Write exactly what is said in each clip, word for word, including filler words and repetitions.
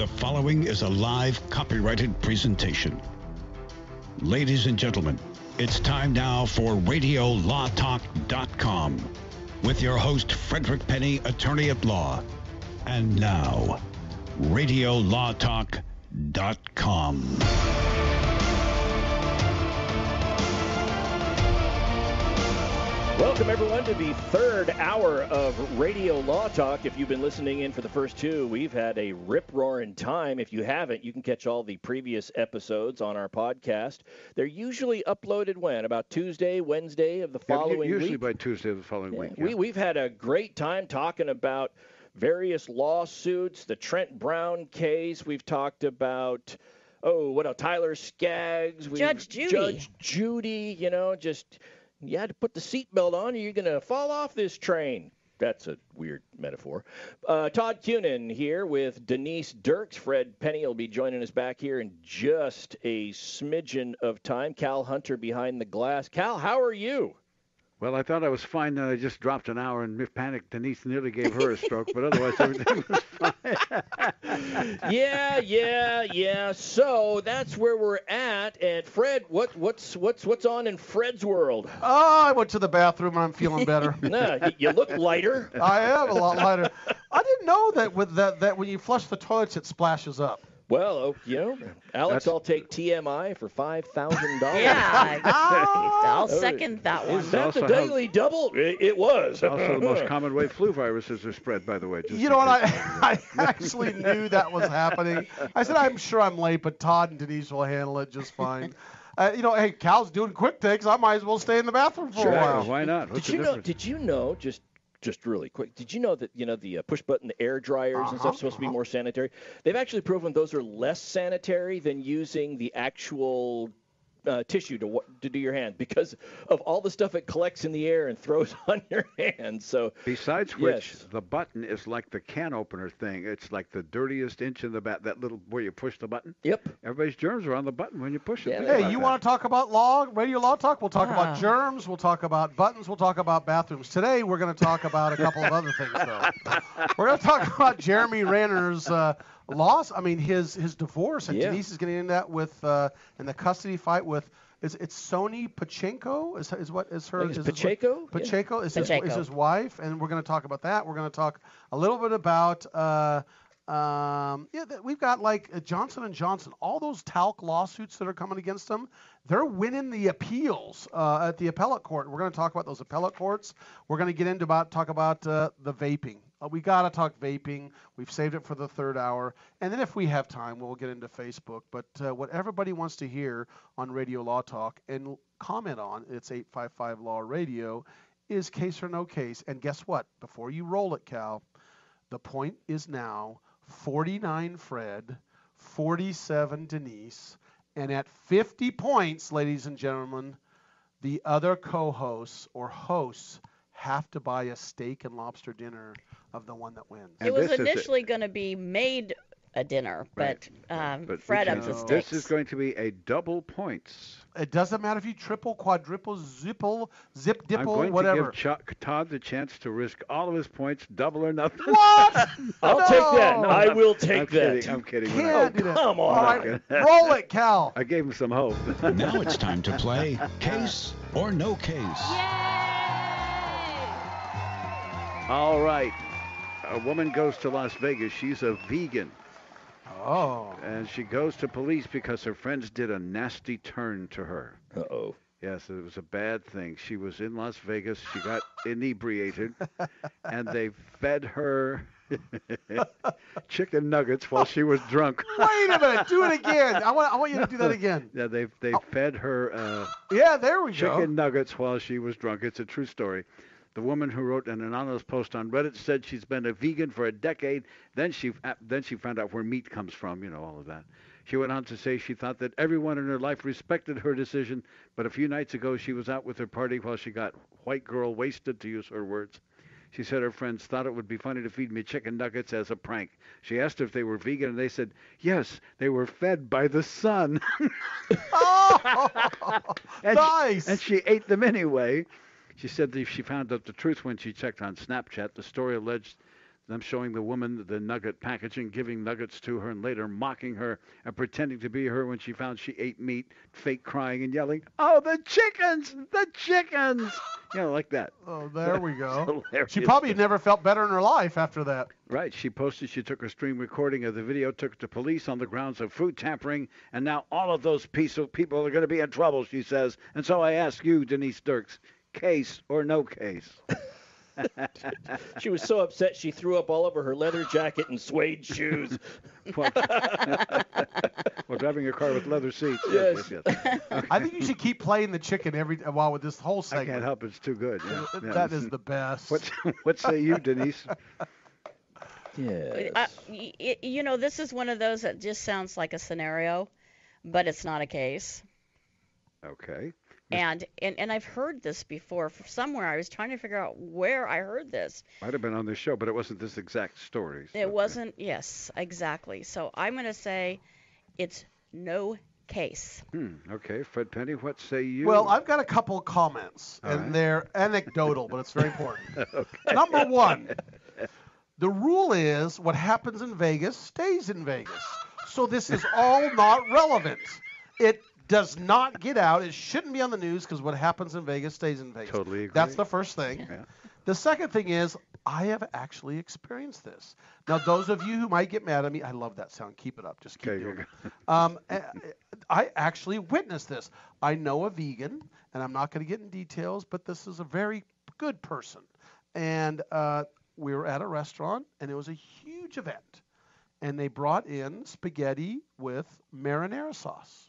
The following is a live copyrighted presentation. Ladies and gentlemen, it's time now for radio law talk dot com with your host, Frederick Penney, attorney at law. And now, radio law talk dot com. Welcome, everyone, to the third hour of Radio Law Talk. If you've been listening in for the first two, we've had a rip-roaring time. If you haven't, you can catch all the previous episodes on our podcast. They're usually uploaded when? About Tuesday, Wednesday of the following yeah, usually week? Usually by Tuesday of the following yeah, week. Yeah. We, we've had a great time talking about various lawsuits, the Trent Brown case. We've talked about, oh, what else? Tyler Skaggs. We've, Judge Judy. Judge Judy, you know, just... You had to put the seatbelt on or you're going to fall off this train. That's a weird metaphor. Uh, Todd Kuhnen here with Denise Dirks. Fred Penny will be joining us back here in just a smidgen of time. Cal Hunter behind the glass. Cal, how are you? Well, I thought I was fine. Then I just dropped an hour and panicked. Denise nearly gave her a stroke, but otherwise everything was fine. yeah, yeah, yeah. So that's where we're at. And Fred, what, what's what's what's on in Fred's world? Oh, I went to the bathroom and I'm feeling better. no, you look lighter. I am a lot lighter. I didn't know that with that that when you flush the toilets, it splashes up. Well, you know, Alex, that's... I'll take T M I for five thousand dollars. Yeah, I'll second that one. Is that the daily how... double? It, it was. Also the most common way flu viruses are spread, by the way. Just you know what? I, I actually knew that was happening. I said, I'm sure I'm late, but Todd and Denise will handle it just fine. Uh, you know, hey, Cal's doing quick takes. I might as well stay in the bathroom for sure. a while. Why not? What's did you know? Did you know, just... Just really quick, did you know that, you know, the uh, push button, the air dryers uh-huh, and stuff are supposed uh-huh. to be more sanitary? They've actually proven those are less sanitary than using the actual uh, tissue to to do your hand because of all the stuff it collects in the air and throws on your hand. So besides which, yes. the button is like the can opener thing. It's like the dirtiest inch in the back, that little where you push the button. Yep. Everybody's germs are on the button when you push it. Yeah, hey, you want to talk about law, Radio Law Talk? We'll talk ah. about germs. We'll talk about buttons. We'll talk about bathrooms. Today, we're going to talk about a couple of other things, though. We're going to talk about Jeremy Renner's uh, loss. I mean, his his divorce. And yeah. Denise is getting into that with uh, in the custody fight with Is it's Sonni Pacheco? Is is what is her? Is Pacheco? What, Pacheco, yeah. is, Pacheco. His, is his wife, and we're going to talk about that. We're going to talk a little bit about uh, um, yeah. We've got like Johnson and Johnson, all those talc lawsuits that are coming against them. They're winning the appeals uh, at the appellate court. We're going to talk about those appellate courts. We're going to get into about talk about uh, the vaping. Uh, we got to talk vaping. We've saved it for the third hour. And then if we have time, we'll get into Facebook. But uh, what everybody wants to hear on Radio Law Talk and comment on, it's eight five five Law Radio, is case or no case. And guess what? Before you roll it, Cal, the point is now forty-nine Fred, forty-seven Denise. And at fifty points, ladies and gentlemen, the other co-hosts or hosts have to buy a steak and lobster dinner of the one that wins. It was initially going to be made a dinner, but, right. um, but Fred ups the stakes. This is going to be a double points. It doesn't matter if you triple, quadruple, zipple, zip, dipple, I'm going whatever. To give Ch- Todd the chance to risk all of his points, double or nothing. What? I'll no. take that. No, I will take I'm that. Kidding. I'm kidding. Can't do that. Come on. All right. Roll it, Cal. I gave him some hope. Now it's time to play Case or No Case. Yay! All right. A woman goes to Las Vegas. She's a vegan. Oh. And she goes to police because her friends did a nasty turn to her. Uh-oh. Yes, it was a bad thing. She was in Las Vegas. She got inebriated, and they fed her chicken nuggets while she was drunk. Wait a minute. Do it again. I want I want you to do that again. Yeah, they they oh. fed her uh, yeah, there we chicken go. nuggets while she was drunk. It's a true story. The woman who wrote an anonymous post on Reddit said she's been a vegan for a decade. Then she then she found out where meat comes from, you know, all of that. She went on to say she thought that everyone in her life respected her decision, but a few nights ago she was out with her party while she got white girl wasted, to use her words. She said her friends thought it would be funny to feed me chicken nuggets as a prank. She asked if they were vegan, and they said, yes, they were fed by the sun. oh, and nice! She, and she ate them anyway. She said that she found out the truth when she checked on Snapchat. The story alleged them showing the woman the nugget packaging, giving nuggets to her, and later mocking her and pretending to be her when she found she ate meat, fake crying and yelling, "Oh, the chickens! The chickens!" You know, like that. Oh, there we go. She probably never felt better in her life after that. Right. She posted she took her stream recording of the video, took it to police on the grounds of food tampering, and now all of those piece of people are going to be in trouble, she says. And so I ask you, Denise Dirks, case or no case? She was so upset she threw up all over her leather jacket and suede shoes. Well, well, driving a car with leather seats. Yes. Yes, yes. Okay. I think you should keep playing the chicken every a while with this whole segment. I can't help it. It's too good. Yeah. Yeah. That is the best. What, what say you, Denise? Yes. I, you know, this is one of those that just sounds like a scenario, but it's not a case. Okay. And, and and I've heard this before from somewhere. I was trying to figure out where I heard this. Might have been on this show, but it wasn't this exact story. So. It wasn't, yes, exactly. So I'm going to say it's no case. Hmm, okay. Fred Penney, what say you? Well, I've got a couple of comments, All and right. they're anecdotal, but it's very important. Okay. Number one, the rule is what happens in Vegas stays in Vegas. So this is all not relevant. It does not get out. It shouldn't be on the news because what happens in Vegas stays in Vegas. Totally agree. That's the first thing. Yeah. The second thing is I have actually experienced this. Now, those of you who might get mad at me, I love that sound. Keep it up. Just keep okay, doing it. Um, I actually witnessed this. I know a vegan, and I'm not going to get in details, but this is a very good person. And uh, we were at a restaurant, and it was a huge event. And they brought in spaghetti with marinara sauce.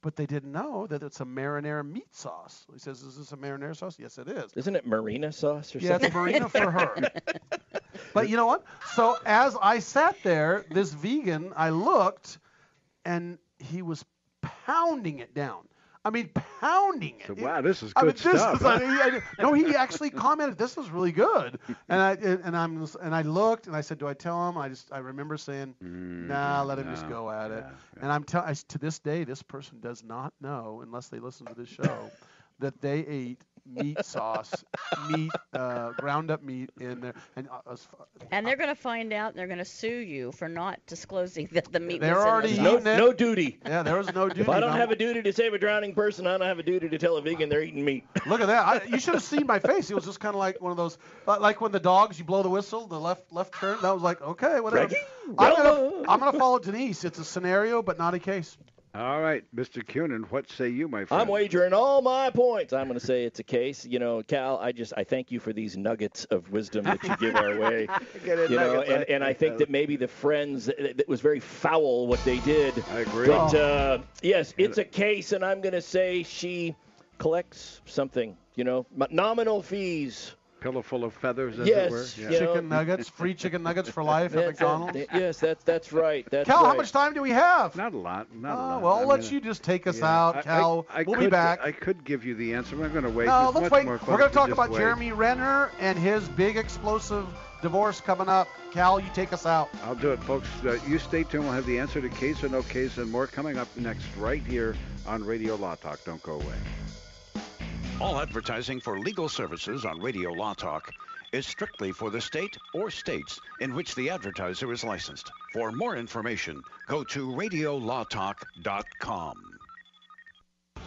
But they didn't know that it's a marinara meat sauce. He says, is this a marinara sauce? Yes, it is. Isn't it Marina sauce or yeah, something? Yeah, it's Marina for her. But you know what? So as I sat there, this vegan, I looked, and he was pounding it down. I mean, pounding it. So, wow, this is good I mean, this stuff. Is, I mean, I, no, he actually commented, this was really good. And I and I'm and I looked and I said, do I tell him? I just I remember saying, mm, nah, let him no, just go at yeah, it. Yeah. And I'm tell I, to this day, this person does not know, unless they listen to this show, that they ate meat sauce, meat, uh, ground up meat in there. And, uh, and they're going to find out and they're going to sue you for not disclosing that the meat they're was already in the sauce. No, no duty. Yeah, there was no duty. If I don't no. have a duty to save a drowning person, I don't have a duty to tell a vegan they're eating meat. Look at that. I, you should have seen my face. It was just kind of like one of those, like when the dogs, you blow the whistle, the left left turn. That was like, okay, whatever. Reggie? I'm going to follow Denise. It's a scenario, but not a case. All right, Mister Kuhnen, what say you, my friend? I'm wagering all my points. I'm going to say it's a case. You know, Cal, I just I thank you for these nuggets of wisdom that you give our way. You know, and, and I think that maybe the friends, that was very foul what they did. I agree. But, uh, yes, it's a case, and I'm going to say she collects something, you know, nominal fees. Pillow full of feathers, as yes, it were. Yeah. Chicken know. nuggets, free chicken nuggets for life at McDonald's. Yes, that's that's right. That's Cal, right. How much time do we have? Not a lot. Not oh, a lot. Well, I'll let mean, you just take us yeah. out, Cal. I, I, I we'll could, be back. I could give you the answer, but I'm going to wait. No, let's wait. We're going to talk about wait. Jeremy Renner and his big explosive divorce coming up. Cal, you take us out. I'll do it, folks. Uh, you stay tuned. We'll have the answer to case or no case and more coming up next right here on Radio Law Talk. Don't go away. All advertising for legal services on Radio Law Talk is strictly for the state or states in which the advertiser is licensed. For more information, go to radio law talk dot com.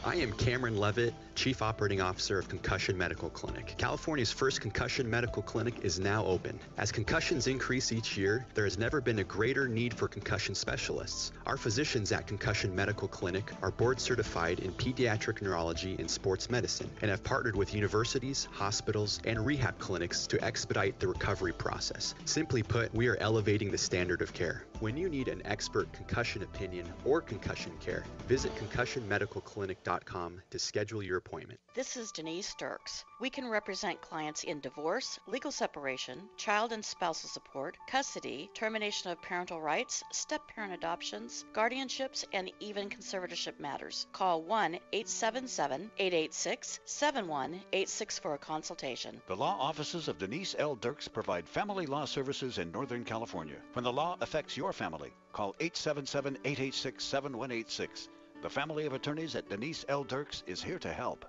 I am Cameron Levitt, Chief Operating Officer of Concussion Medical Clinic. California's first concussion medical clinic is now open. As concussions increase each year, there has never been a greater need for concussion specialists. Our physicians at Concussion Medical Clinic are board certified in pediatric neurology and sports medicine and have partnered with universities, hospitals, and rehab clinics to expedite the recovery process. Simply put, we are elevating the standard of care. When you need an expert concussion opinion or concussion care, visit concussion medical clinic dot com to schedule your appointment. This is Denise Dirks. We can represent clients in divorce, legal separation, child and spousal support, custody, termination of parental rights, step-parent adoptions, guardianships, and even conservatorship matters. Call one eight seven seven, eight eight six, seven one eight six for a consultation. The law offices of Denise L. Dirks provide family law services in Northern California. When the law affects your family, call eight seven seven, eight eight six, seven one eight six. The family of attorneys at Denise L. Dirks is here to help.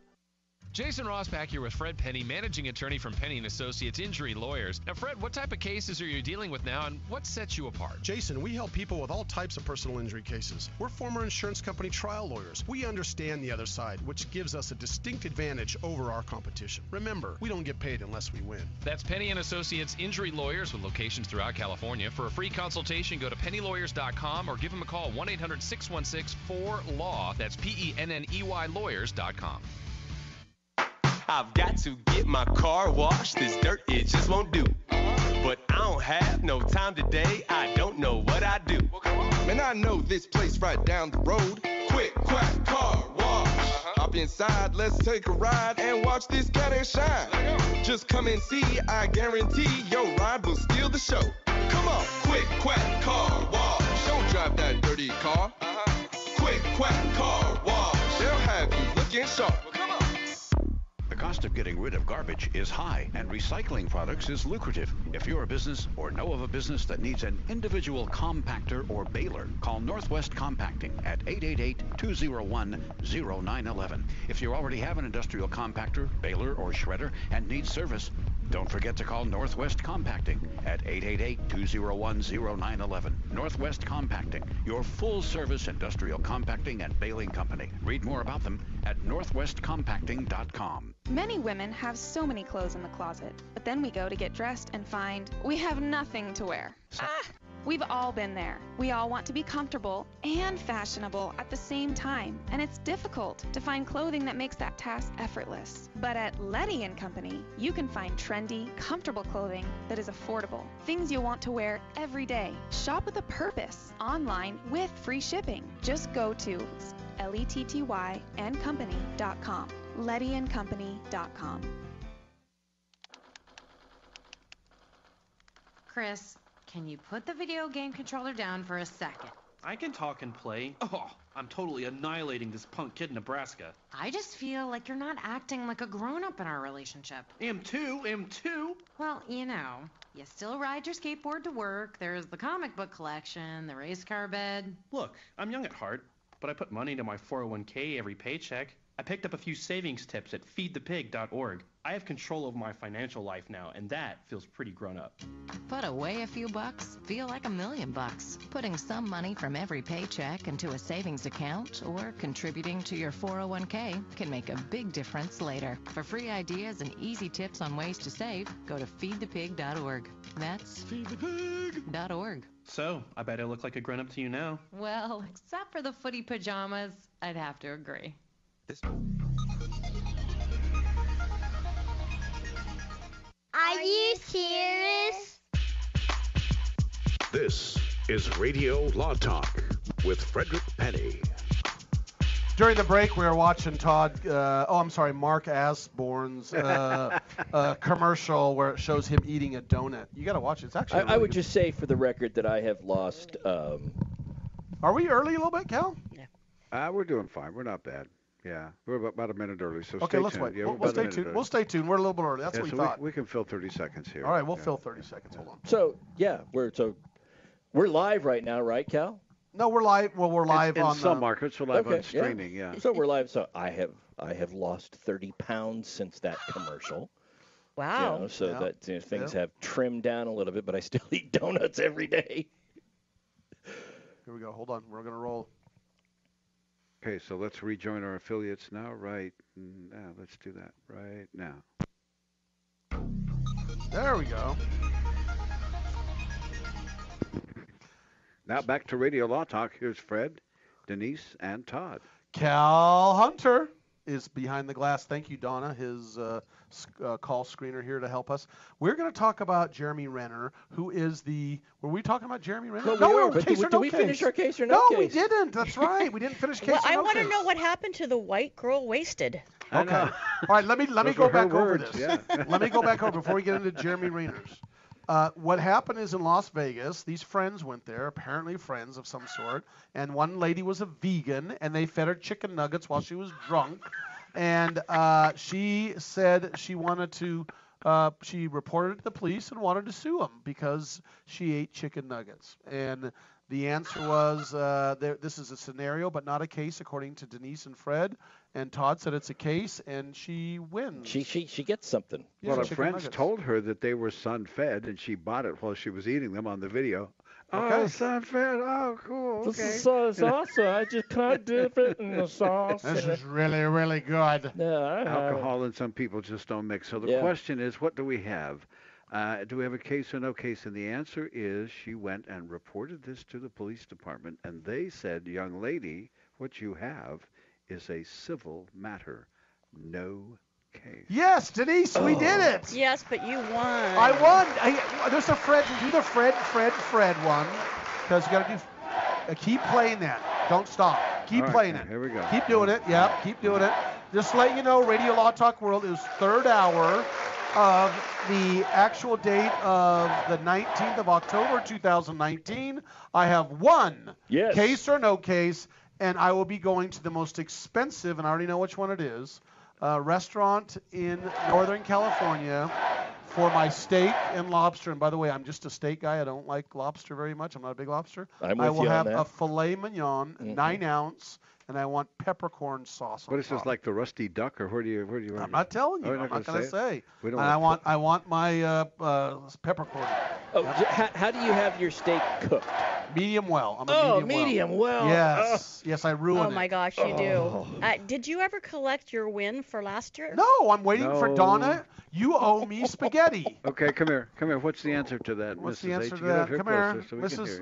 Jason Ross back here with Fred Penney, managing attorney from Penney and Associates Injury Lawyers. Now, Fred, what type of cases are you dealing with now, and what sets you apart? Jason, we help people with all types of personal injury cases. We're former insurance company trial lawyers. We understand the other side, which gives us a distinct advantage over our competition. Remember, we don't get paid unless we win. That's Penney and Associates Injury Lawyers with locations throughout California. For a free consultation, go to Penney Lawyers dot com or give them a call, one eight hundred, six one six, four L A W. That's P E N N E Y lawyers dot com. I've got to get my car washed. This dirt, it just won't do. But I don't have no time today. I don't know what I do. Man, I know this place right down the road. Quick, quack, car wash. Hop inside, let's take a ride and watch this cat shine. Just come and see, I guarantee your ride will steal the show. Come on, quick, quack, car wash. Don't drive that dirty car. Quick, quack, car wash. They'll have you looking sharp. The cost of getting rid of garbage is high, and recycling products is lucrative. If you're a business or know of a business that needs an individual compactor or baler, call Northwest Compacting at eight eight eight, two oh one, oh nine one one. If you already have an industrial compactor, baler, or shredder and need service, don't forget to call Northwest Compacting at eight eight eight, two oh one, oh nine one one. Northwest Compacting, your full-service industrial compacting and baling company. Read more about them at northwest compacting dot com. Many women have so many clothes in the closet, but then we go to get dressed and find we have nothing to wear. So ah! We've all been there. We all want to be comfortable and fashionable at the same time, and it's difficult to find clothing that makes that task effortless. But at Letty and Company, you can find trendy, comfortable clothing that is affordable. Things you want to wear every day. Shop with a purpose, online with free shipping. Just go to letty and company dot com, letty and company dot com. Chris, can you put the video game controller down for a second? I can talk and play. Oh, I'm totally annihilating this punk kid in Nebraska. I just feel like you're not acting like a grown-up in our relationship. Am too, am too. Well, you know, you still ride your skateboard to work. There's the comic book collection, the race car bed. Look, I'm young at heart, but I put money into my four oh one k every paycheck. I picked up a few savings tips at feed the pig dot org. I have control over my financial life now, and that feels pretty grown up. Put away a few bucks, feel like a million bucks. Putting some money from every paycheck into a savings account or contributing to your four oh one k can make a big difference later. For free ideas and easy tips on ways to save, go to feed the pig dot org. That's feed the pig dot org. So, I bet I look like a grown up to you now. Well, except for the footy pajamas, I'd have to agree. This... Are you serious? This is Radio Law Talk with Frederick Penney. During the break, we were watching Todd, uh, oh, I'm sorry, Mark Asborn's uh, uh, commercial where it shows him eating a donut. You got to watch it. It's actually. I, really I would good. just say for the record that I have lost. Um... Are we early a little bit, Cal? Yeah. Uh, we're doing fine. We're not bad. Yeah, we're about a minute early, so okay, stay let's tuned. Wait. Yeah, we'll, we'll stay tuned. Early. We'll stay tuned. We're a little bit early. That's yeah, what so we thought. We, we can fill thirty seconds here. All right, we'll yeah. fill thirty seconds. Hold on. So yeah, we're so we're live right now, right, Cal? No, we're live. Well, we're live in, on in some uh, markets. We're live okay, on streaming. Yeah. yeah. So we're live. So I have I have lost thirty pounds since that commercial. Wow. You know, so yeah. that you know, things yeah. have trimmed down a little bit, but I still eat donuts every day. Here we go. Hold on. We're gonna roll. Okay, so let's rejoin our affiliates now, right now. Let's do that right now. There we go. Now back to Radio Law Talk. Here's Fred, Denise, and Todd. Cal Hunter is behind the glass. Thank you, Donna, his uh, uh, call screener here to help us. We're going to talk about Jeremy Renner, who is the... Were we talking about Jeremy Renner? Well, no, we were. But case did, or no did we case. finish our case or no, no case? No, we didn't. That's right. We didn't finish case well, or no I want to know what happened to the white girl wasted. Okay. All right, let me, let me go back over words. this. Yeah. Let me go back over before we get into Jeremy Renner's. Uh, what happened is in Las Vegas, these friends went there, apparently friends of some sort, and one lady was a vegan, and they fed her chicken nuggets while she was drunk, and uh, she said she wanted to, uh, she reported to the police and wanted to sue them because she ate chicken nuggets, and The answer was uh, there, this is a scenario but not a case, according to Denise and Fred. And Todd said it's a case, and she wins. She she she gets something. Yeah, well, her friends nuggets. told her that they were sun-fed, and she bought it while she was eating them on the video. Okay. Oh, sun-fed. Oh, cool. Okay. This is so it's awesome. I just can't dip it in the sauce. This is really, really good. Yeah, alcohol and some people just don't mix. So the yeah. question is, what do we have? Uh, do we have a case or no case? And the answer is she went and reported this to the police department, and they said, young lady, what you have is a civil matter, no case. Yes, Denise, oh. we did it. Yes, but you won. I won. I, there's a Fred. Do the Fred, Fred, Fred one, because you got to do. Uh, keep playing that. Don't stop. Keep right, playing it. Here we go. Keep doing it. Yeah, keep doing it. Just to let you know, Radio Law Talk World is third hour of the actual date of the nineteenth of October, two thousand nineteen. I have one yes. case or no case, and I will be going to the most expensive, and I already know which one it is, uh, restaurant in Northern California for my steak and lobster. And by the way, I'm just a steak guy. I don't like lobster very much. I'm not a big lobster. I'm with I will you have on that. a filet mignon, mm-hmm. nine ounce. And I want peppercorn sauce. What on is top. This like the Rusty Duck, or where do you where do you? I'm not telling you. Oh, I'm not gonna say. say. We don't and I want I want my uh, uh, peppercorn. Oh, yep. how, how do you have your steak cooked? Medium well. I'm a oh, medium, medium well. well. Yes, oh. yes, I ruined it. Oh my gosh, you oh. do. Uh, did you ever collect your win for last year? No, I'm waiting no. for Donna. You owe me spaghetti. Okay, come here, come here. What's the answer to that, What's Missus the answer H? To that? Come here, so Missus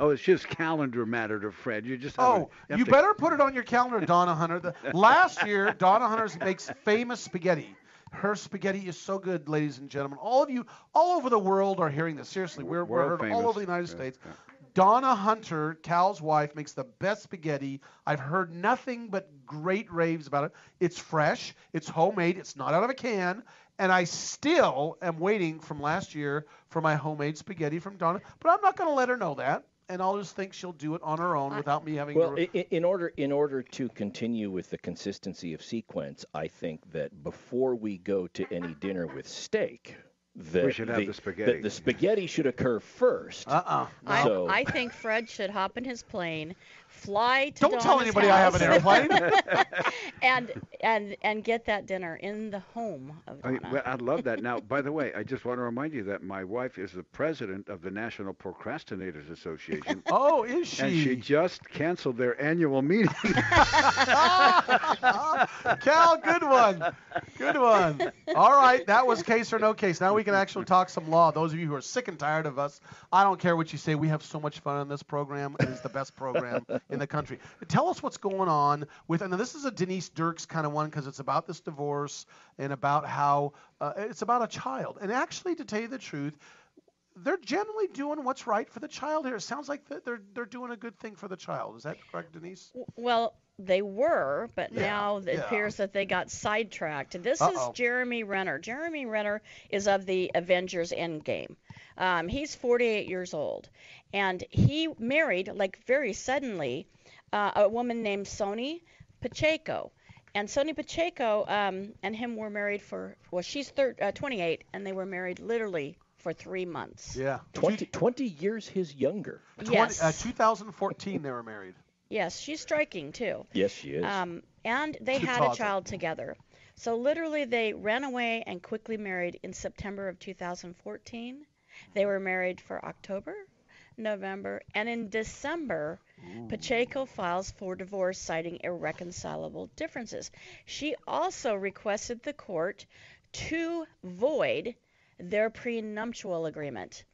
Oh, it's just calendar matter to Fred. You just oh, a, you, you better put it on your calendar, Donna Hunter. The, last year, Donna Hunter makes famous spaghetti. Her spaghetti is so good, ladies and gentlemen. All of you, all over the world, are hearing this. Seriously, we're, we're heard famous. all over the United yeah, States. Yeah. Donna Hunter, Cal's wife, makes the best spaghetti. I've heard nothing but great raves about it. It's fresh. It's homemade. It's not out of a can. And I still am waiting from last year for my homemade spaghetti from Donna. But I'm not going to let her know that. And I'll just think she'll do it on her own without me having well, to... Well, in order, in order to continue with the consistency of sequence, I think that before we go to any dinner with steak... That we should have the, the spaghetti. The, the spaghetti should occur first. Uh-uh. No. So. I, I think Fred should hop in his plane, fly to Don't Donna's tell anybody house, I have an airplane. and and and get that dinner in the home of Donna. I, well, I'd love that. Now, by the way, I just want to remind you that my wife is the president of the National Procrastinators Association. Oh, is she? And she just canceled their annual meeting. Cal, good one. Good one. All right, that was case or no case. Now we can actually talk some law. Those of you who are sick and tired of us, I don't care what you say. We have so much fun on this program. It is the best program in the country. Tell us what's going on with, and this is a Denise Dirks kind of one because it's about this divorce and about how uh, it's about a child. And actually, to tell you the truth, they're generally doing what's right for the child here. It sounds like they're they're doing a good thing for the child. Is that correct, Denise? Well, they were, but yeah, now it yeah. appears that they got sidetracked. This Uh-oh. is Jeremy Renner. Jeremy Renner is of the Avengers Endgame. Um, he's forty-eight years old, and he married, like very suddenly, uh, a woman named Sonni Pacheco. And Sonni Pacheco um, and him were married for, well, she's thir- uh, twenty-eight, and they were married literally for three months. Yeah. twenty, twenty years his younger. Yes. twenty, uh, two thousand fourteen they were married. Yes, she's striking, too. Yes, she is. Um, and they she had a child it. together. So literally they ran away and quickly married in September of two thousand fourteen. They were married for October, November, and in December, Ooh. Pacheco files for divorce, citing irreconcilable differences. She also requested the court to void their prenuptial agreement.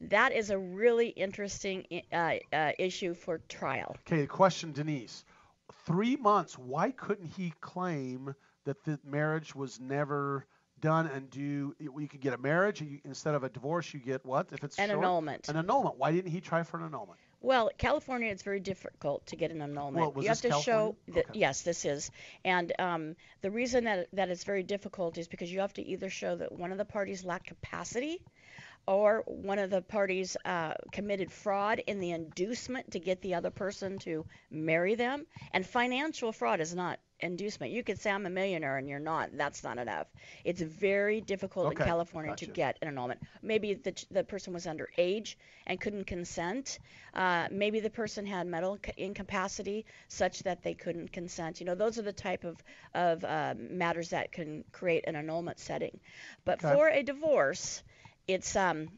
That is a really interesting uh, uh, issue for trial. Okay, the question, Denise. Three months, why couldn't he claim that the marriage was never done and do, you could get a marriage, you, instead of a divorce, you get what? If it's An short, annulment. An annulment. Why didn't he try for an annulment? Well, California, it's very difficult to get an annulment. Well, was you have this to California? show that, okay. yes, this is. And um, the reason that, that it's very difficult is because you have to either show that one of the parties lacked capacity or one of the parties uh, committed fraud in the inducement to get the other person to marry them. And financial fraud is not inducement. You could say I'm a millionaire and you're not. That's not enough. It's very difficult okay. in California gotcha. to get an annulment. Maybe the the person was underage and couldn't consent. Uh, maybe the person had mental incapacity such that they couldn't consent. You know, those are the type of of uh, matters that can create an annulment setting. But okay. for a divorce, It's um,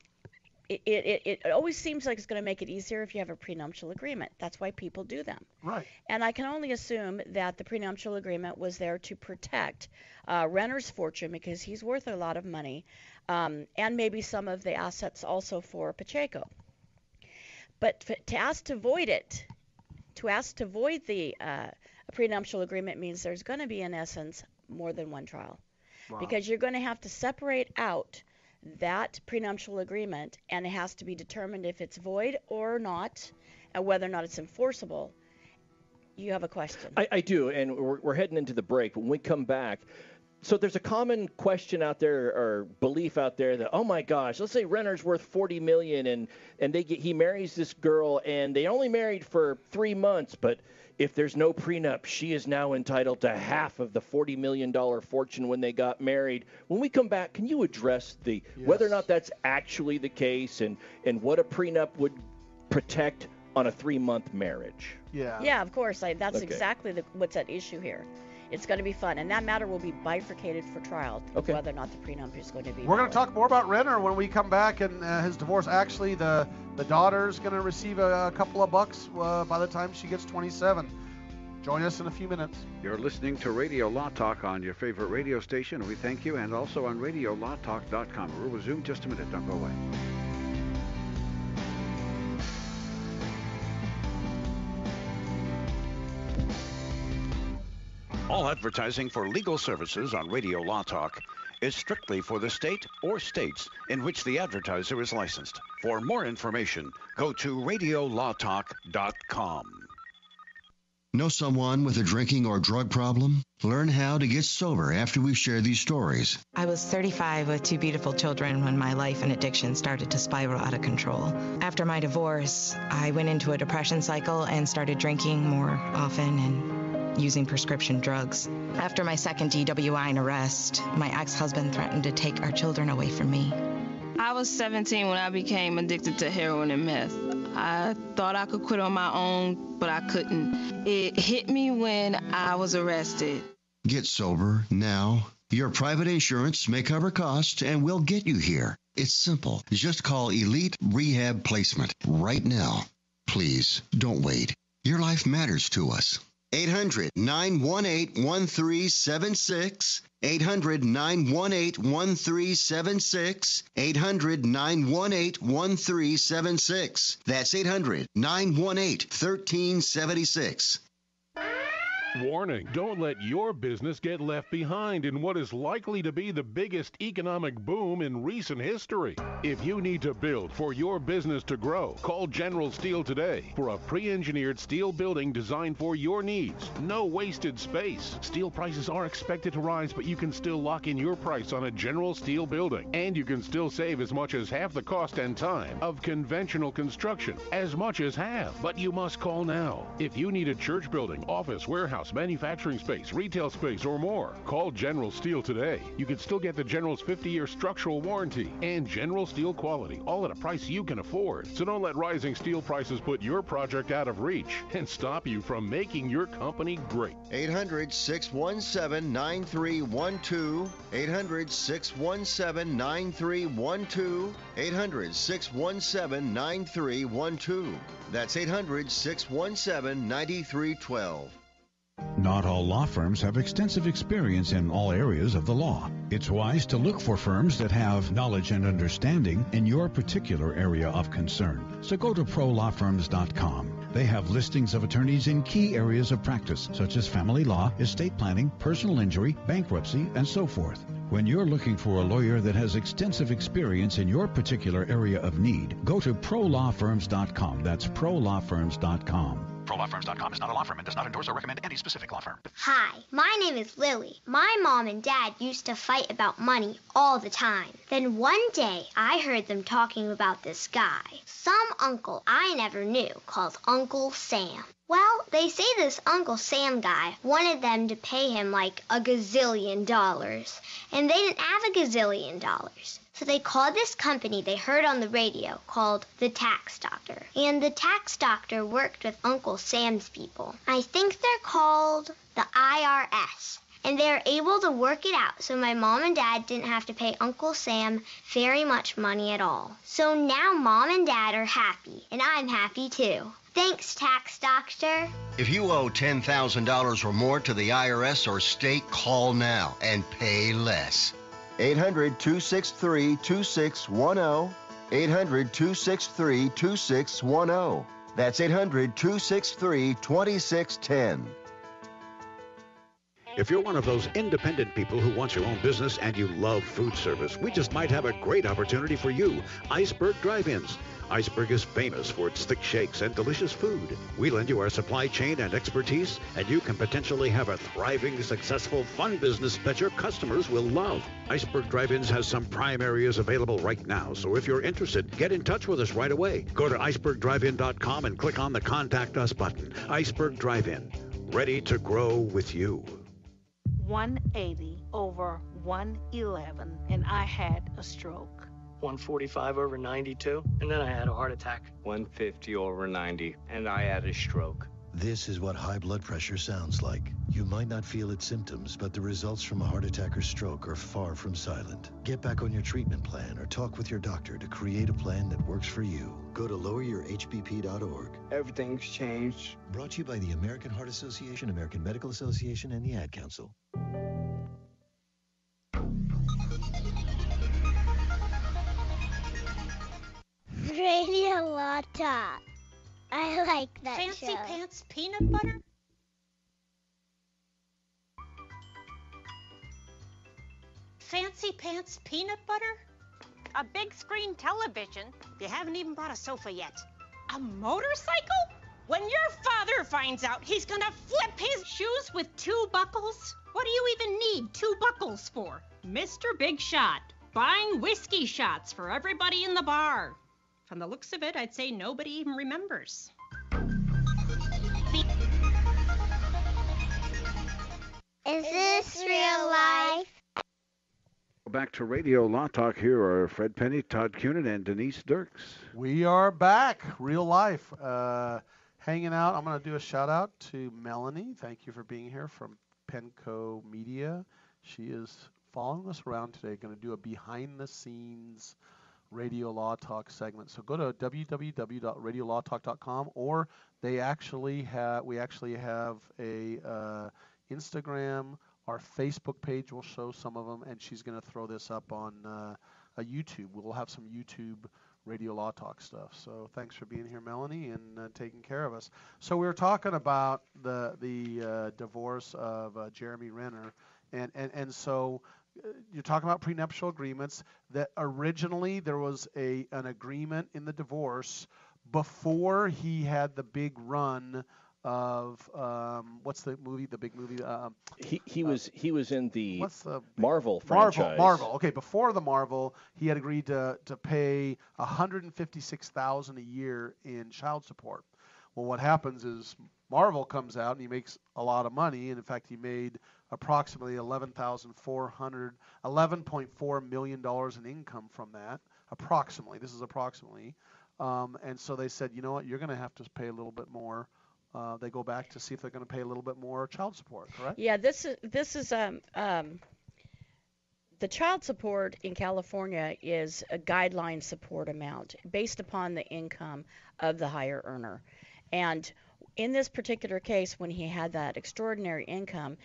it, it, it always seems like it's going to make it easier if you have a prenuptial agreement. That's why people do them. Right. And I can only assume that the prenuptial agreement was there to protect uh, Renner's fortune because he's worth a lot of money, um, and maybe some of the assets also for Pacheco. But f- to ask to void it, to ask to void the uh, prenuptial agreement means there's going to be, in essence, more than one trial. Wow. Because you're going to have to separate out that prenuptial agreement, and it has to be determined if it's void or not, and whether or not it's enforceable. You have a question? I, I do, and we're, we're heading into the break. When we come back, so there's a common question out there or belief out there that, oh my gosh, let's say Renner's worth forty million dollars, and and they get, he marries this girl, and they only married for three months, but if there's no prenup, she is now entitled to half of the forty million dollars fortune when they got married. When we come back, can you address the yes. whether or not that's actually the case and, and what a prenup would protect on a three-month marriage? Yeah, yeah, of course. I, that's okay. exactly the, what's at issue here. It's going to be fun, and that matter will be bifurcated for trial, okay. whether or not the prenup is going to be. We're going to talk more about Renner when we come back and uh, his divorce. Actually, the the daughter's going to receive a, a couple of bucks uh, by the time she gets twenty-seven. Join us in a few minutes. You're listening to Radio Law Talk on your favorite radio station. We thank you, and also on radio law talk dot com. We'll resume just a minute. Don't go away. All advertising for legal services on Radio Law Talk is strictly for the state or states in which the advertiser is licensed. For more information, go to radio law talk dot com. Know someone with a drinking or drug problem? Learn how to get sober after we share these stories. I was thirty-five with two beautiful children when my life and addiction started to spiral out of control. After my divorce, I went into a depression cycle and started drinking more often and using prescription drugs. After my second D W I and arrest, my ex-husband threatened to take our children away from me. I was seventeen when I became addicted to heroin and meth. I thought I could quit on my own, but I couldn't. It hit me when I was arrested. Get sober now. Your private insurance may cover costs and we'll get you here. It's simple. Just call Elite Rehab Placement right now. Please, don't wait. Your life matters to us. eight hundred nine one eight one three seven six, eight hundred nine one eight one three seven six, eight hundred nine one eight one three seven six. That's eight hundred nine one eight one three seven six. Warning, don't let your business get left behind in what is likely to be the biggest economic boom in recent history. If you need to build for your business to grow, call General Steel today for a pre-engineered steel building designed for your needs. No wasted space. Steel prices are expected to rise, but you can still lock in your price on a General Steel building. And you can still save as much as half the cost and time of conventional construction. As much as half. But you must call now. If you need a church building, office, warehouse, manufacturing space, retail space, or more, call General Steel today. You can still get the General's fifty-year structural warranty and General Steel quality, all at a price you can afford. So don't let rising steel prices put your project out of reach and stop you from making your company great. eight hundred six one seven nine three one two, eight hundred six one seven nine three one two, eight hundred six one seven nine three one two. That's eight hundred six one seven nine three one two. Not all law firms have extensive experience in all areas of the law. It's wise to look for firms that have knowledge and understanding in your particular area of concern. So go to pro law firms dot com. They have listings of attorneys in key areas of practice, such as family law, estate planning, personal injury, bankruptcy, and so forth. When you're looking for a lawyer that has extensive experience in your particular area of need, go to pro law firms dot com. That's pro law firms dot com. Pro Law Firms dot com is not a law firm and does not endorse or recommend any specific law firm. Hi, my name is Lily. My mom and dad used to fight about money all the time. Then one day, I heard them talking about this guy, some uncle I never knew called Uncle Sam. Well, they say this Uncle Sam guy wanted them to pay him like a gazillion dollars, and they didn't have a gazillion dollars. So they called this company they heard on the radio called The Tax Doctor. And The Tax Doctor worked with Uncle Sam's people. I think they're called the I R S. And they were able to work it out so my mom and dad didn't have to pay Uncle Sam very much money at all. So now mom and dad are happy, and I'm happy too. Thanks, Tax Doctor. If you owe ten thousand dollars or more to the I R S or state, call now and pay less. eight hundred, two six three, two six one zero. eight hundred, two six three, two six one zero. That's eight hundred, two six three, two six one zero. If you're one of those independent people who wants your own business and you love food service, we just might have a great opportunity for you. Iceberg Drive-Ins. Iceberg is famous for its thick shakes and delicious food. We lend you our supply chain and expertise, and you can potentially have a thriving, successful, fun business that your customers will love. Iceberg Drive-Ins has some prime areas available right now, so if you're interested, get in touch with us right away. Go to iceberg drive in dot com and click on the Contact Us button. Iceberg Drive-In, ready to grow with you. one eighty over one eleven, and I had a stroke. one forty-five over ninety-two, and then I had a heart attack. one fifty over ninety, and I had a stroke. This is what high blood pressure sounds like. You might not feel its symptoms, but the results from a heart attack or stroke are far from silent. Get back on your treatment plan or talk with your doctor to create a plan that works for you. Go to lower your H B P dot org. Everything's changed. Brought to you by the American Heart Association, American Medical Association, and the Ad Council. Radio Law Talk. I like that Fancy show. Fancy Pants Peanut Butter? Fancy Pants Peanut Butter? A big screen television? You haven't even bought a sofa yet. A motorcycle? When your father finds out, he's gonna flip his shoes with two buckles? What do you even need two buckles for? Mister Big Shot, buying whiskey shots for everybody in the bar. From the looks of it, I'd say nobody even remembers. Is this real life? Back to Radio Law Talk. Here are Fred Penney, Todd Kuhnen, and Denise Dirks. We are back, real life, uh, hanging out. I'm going to do a shout out to Melanie. Thank you for being here from Penco Media. She is following us around today, going to do a behind the scenes Radio Law Talk segment. So go to w w w dot radio law talk dot com, or they actually have we actually have a uh, Instagram. Our Facebook page will show some of them, and she's going to throw this up on uh, a YouTube. We'll have some YouTube Radio Law Talk stuff. So thanks for being here, Melanie, and uh, taking care of us. So we were talking about the the uh, divorce of uh, Jeremy Renner, and and and so. You're talking about prenuptial agreements, that originally there was a an agreement in the divorce before he had the big run of um, what's the movie, the big movie? Uh, he he uh, was he was in the, what's the Marvel franchise. Marvel, Marvel. Okay, before the Marvel, he had agreed to to pay one hundred fifty-six thousand dollars a year in child support. Well, what happens is Marvel comes out and he makes a lot of money, and in fact he made approximately eleven thousand four hundred, eleven point four million dollars in income from that. Approximately, this is approximately. Um, and so they said, you know what, you're going to have to pay a little bit more. Uh, they go back to see if they're going to pay a little bit more child support, correct? Yeah, this is this is um um the child support in California is a guideline support amount based upon the income of the higher earner, and in this particular case, when he had that extraordinary income,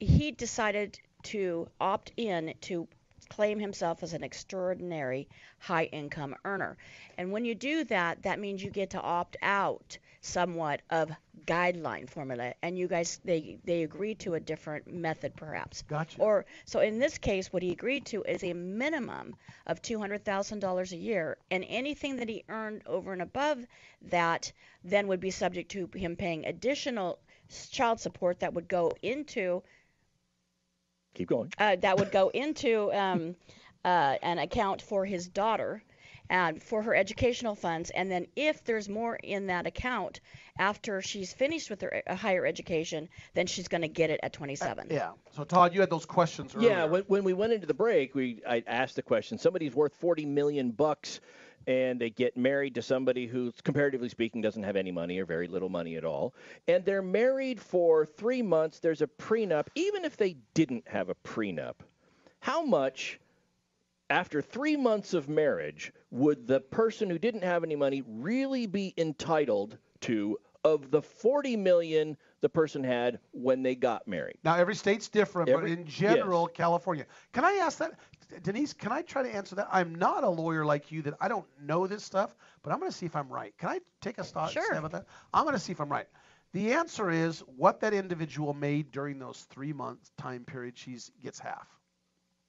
he decided to opt in to claim himself as an extraordinary high income earner. And when you do that, that means you get to opt out somewhat of guideline formula, and you guys, they they agreed to a different method perhaps. Gotcha. Or, so in this case, what he agreed to is a minimum of two hundred thousand dollars a year, and anything that he earned over and above that then would be subject to him paying additional child support that would go into... Keep going. Uh, that would go into um, uh, an account for his daughter, and for her educational funds, and then if there's more in that account after she's finished with her uh, higher education, then she's going to get it at twenty-seven. Uh, yeah. So, Todd, you had those questions earlier. Yeah. When, when we went into the break, we I asked the question: somebody's worth forty million bucks, and they get married to somebody who, comparatively speaking, doesn't have any money or very little money at all, and they're married for three months. There's a prenup. Even if they didn't have a prenup, how much? After three months of marriage, would the person who didn't have any money really be entitled to of the forty million dollars the person had when they got married? Now, every state's different, every, but in general, yes. California. Can I ask that? Denise, can I try to answer that? I'm not a lawyer like you that I don't know this stuff, but I'm going to see if I'm right. Can I take a stab sure. at that? I'm going to see if I'm right. The answer is what that individual made during those three-month time period, she gets half.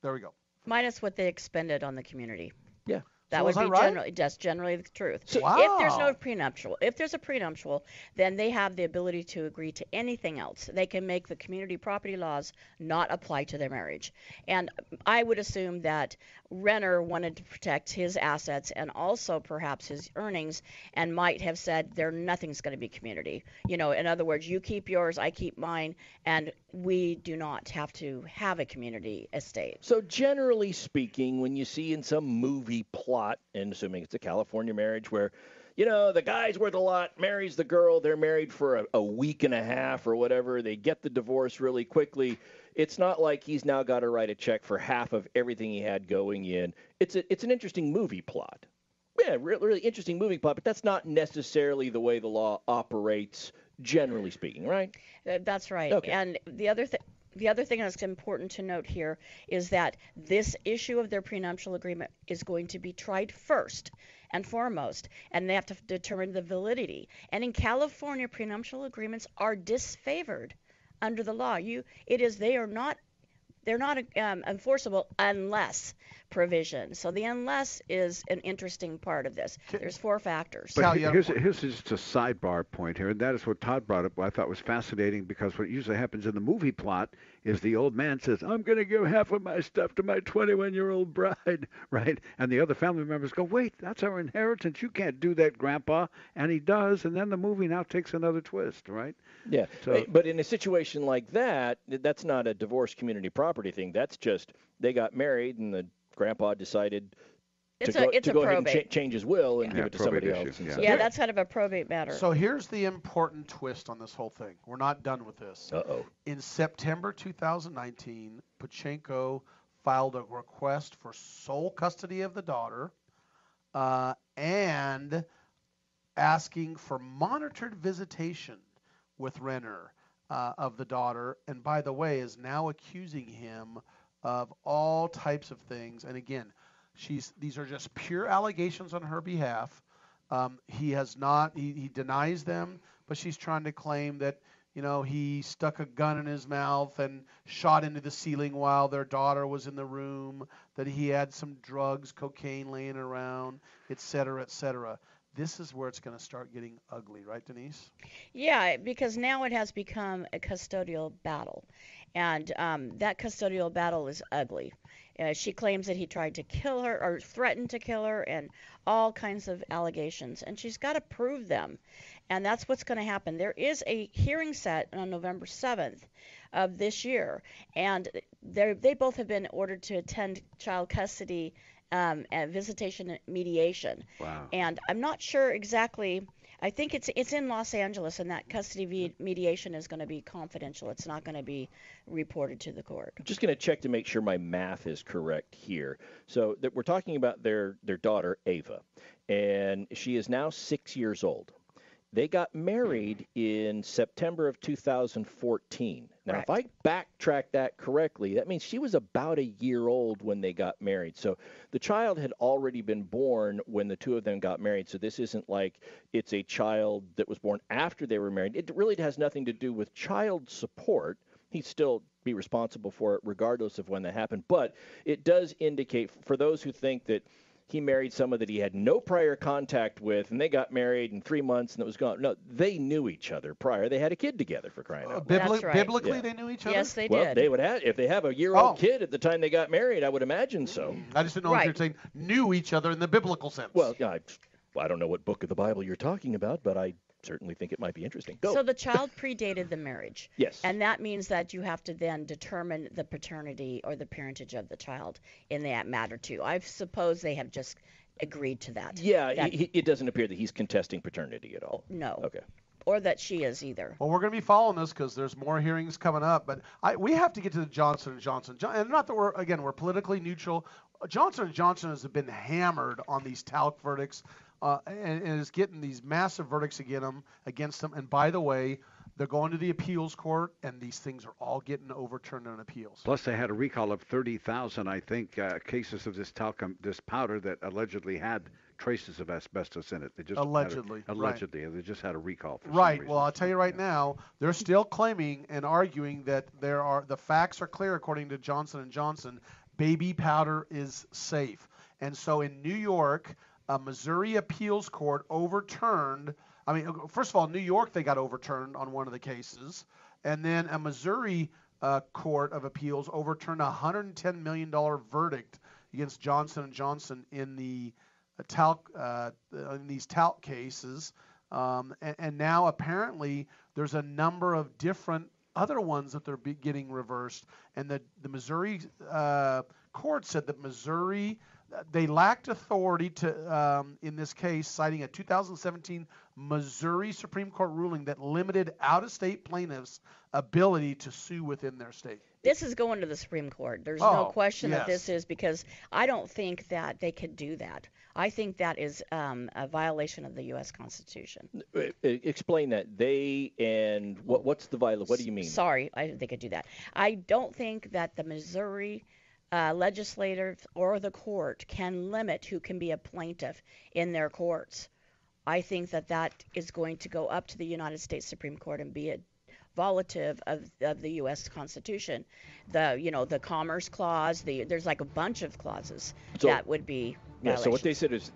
There we go. Minus what they expended on the community. Yeah. That so would be that right? generally, just generally the truth. So, wow. If there's no prenuptial, if there's a prenuptial, then they have the ability to agree to anything else. They can make the community property laws not apply to their marriage. And I would assume that Renner wanted to protect his assets and also perhaps his earnings, and might have said there nothing's going to be community. You know, in other words, you keep yours, I keep mine, and we do not have to have a community estate. So generally speaking, when you see in some movie plot, and assuming it's a California marriage where, you know, the guy's worth a lot, marries the girl, they're married for a, a week and a half or whatever, they get the divorce really quickly. It's not like he's now got to write a check for half of everything he had going in. It's a, it's an interesting movie plot. Yeah, really, really interesting movie plot, but that's not necessarily the way the law operates, generally speaking, right? That's right. Okay. And the other thing... The other thing that's important to note here is that this issue of their prenuptial agreement is going to be tried first and foremost, and they have to determine the validity. And in California, prenuptial agreements are disfavored under the law. You, it is they are not, they're not um, enforceable unless provision. So the unless is an interesting part of this. There's four factors. But here's, here's just a sidebar point here, and that is what Todd brought up, what I thought was fascinating, because what usually happens in the movie plot is the old man says, I'm going to give half of my stuff to my twenty-one-year-old bride, right? And the other family members go, wait, that's our inheritance. You can't do that, Grandpa. And he does, and then the movie now takes another twist, right? Yeah, so, but in a situation like that, that's not a divorce community property thing. That's just they got married and the Grandpa decided to it's go, a, it's to go ahead and cha change his will and yeah. give yeah, it to somebody issue. else. Yeah. yeah, that's kind of a probate matter. So here's the important twist on this whole thing. We're not done with this. Uh-oh. In September two thousand nineteen, Pacheco filed a request for sole custody of the daughter uh, and asking for monitored visitation with Renner uh, of the daughter, and by the way, is now accusing him of all types of things. And again, she's these are just pure allegations on her behalf. Um, he has not, he, he denies them, but she's trying to claim that, you know, he stuck a gun in his mouth and shot into the ceiling while their daughter was in the room, that he had some drugs, cocaine laying around, et cetera, et cetera. This is where it's going to start getting ugly, right, Denise? Yeah, because now it has become a custodial battle. And um, that custodial battle is ugly. Uh, she claims that he tried to kill her or threatened to kill her and all kinds of allegations. And she's got to prove them. And that's what's going to happen. There is a hearing set on November seventh of this year. And they both have been ordered to attend child custody um, and visitation and mediation. Wow. And I'm not sure exactly... I think it's it's in Los Angeles, and that custody mediation is going to be confidential. It's not going to be reported to the court. I'm just going to check to make sure my math is correct here. So that we're talking about their, their daughter, Ava, and she is now six years old. They got married in September of two thousand fourteen. Now, correct. If I backtrack that correctly, that means she was about a year old when they got married. So the child had already been born when the two of them got married. So this isn't like it's a child that was born after they were married. It really has nothing to do with child support. He'd still be responsible for it regardless of when that happened. But it does indicate, for those who think that he married someone that he had no prior contact with, and they got married in three months, and it was gone. No, they knew each other prior. They had a kid together, for crying out loud. Uh, bibli- right. Biblically, yeah. They knew each other? Yes, they well, did. They would have, if they have a year-old oh. kid at the time they got married, I would imagine so. I just didn't know right. if you were saying knew each other in the biblical sense. Well, I, I don't know what book of the Bible you're talking about, but I certainly think it might be interesting. Go. So the child predated the marriage. Yes. And that means that you have to then determine the paternity or the parentage of the child in that matter, too. I suppose they have just agreed to that. Yeah, that, he, it doesn't appear that he's contesting paternity at all. No. Okay. Or that she is either. Well, we're going to be following this because there's more hearings coming up. But I, we have to get to the Johnson and Johnson. John, and not that we're, again, we're politically neutral. Johnson and Johnson has been hammered on these talc verdicts. Uh, and, and is getting these massive verdicts against them. And by the way, they're going to the appeals court, and these things are all getting overturned on appeals. Plus, they had a recall of thirty thousand, I think, uh, cases of this talcum, this powder that allegedly had traces of asbestos in it. They just allegedly, a, allegedly, right. They just had a recall. For right. Some reason. Well, I'll tell you right yeah. now, they're still claiming and arguing that there are the facts are clear according to Johnson and Johnson. Baby powder is safe, and so in New York. A Missouri appeals court overturned, I mean, first of all, New York, they got overturned on one of the cases. And then a Missouri uh, court of appeals overturned a one hundred ten million dollars verdict against Johnson and Johnson in the uh, talc, uh, in these talc cases. Um, and, and now apparently there's a number of different other ones that they're be getting reversed. And the, the Missouri uh, court said that Missouri... They lacked authority to, um, in this case, citing a two thousand seventeen Missouri Supreme Court ruling that limited out-of-state plaintiffs' ability to sue within their state. This is going to the Supreme Court. There's oh, no question yes. that this is, because I don't think that they could do that. I think that is um, a violation of the U S Constitution. Explain that. They and what? What's the violation? What do you mean? Sorry, I didn't think they could do that. I don't think that the Missouri... Uh, legislators or the court can limit who can be a plaintiff in their courts. I think that that is going to go up to the United States Supreme Court and be a violative of, of the U S Constitution. The, you know, the Commerce Clause, the there's like a bunch of clauses so, that would be violations. Yeah, so what they said is